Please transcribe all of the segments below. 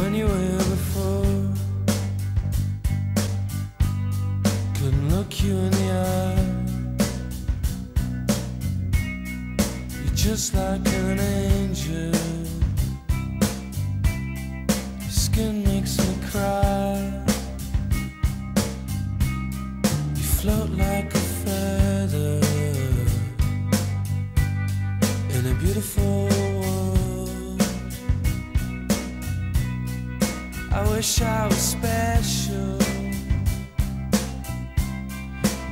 when you were before. Couldn't look you in the eye. You're just like an angel. Your skin makes me cry. You float like a feather in a beautiful world. I wish I was special.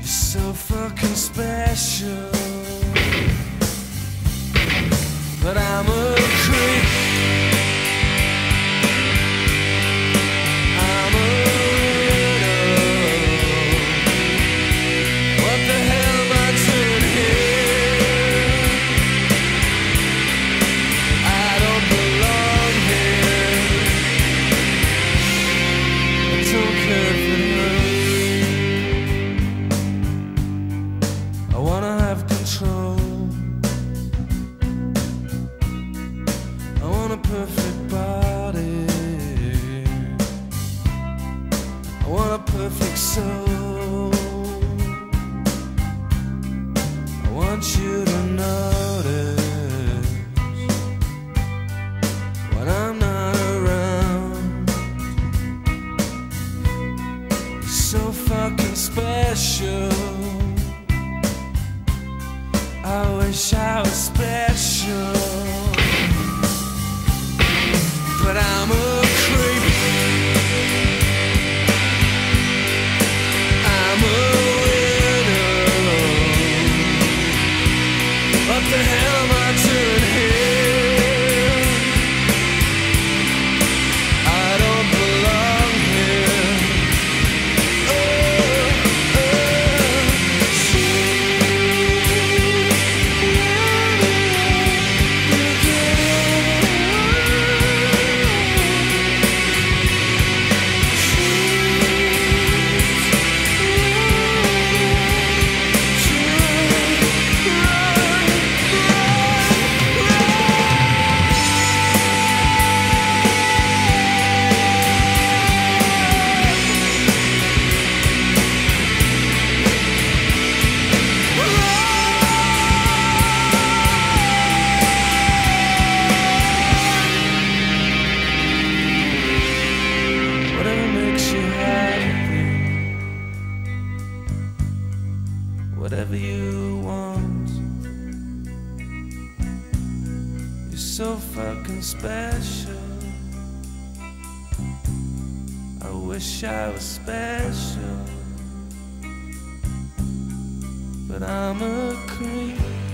You're so fucking special. But I'm a creep. I'm a widow. What the hell? Perfect soul. I want you to notice when I'm not around. You're so fucking special. I wish I was special. But I'm a whatever you want. You're so fucking special. I wish I was special. But I'm a creep.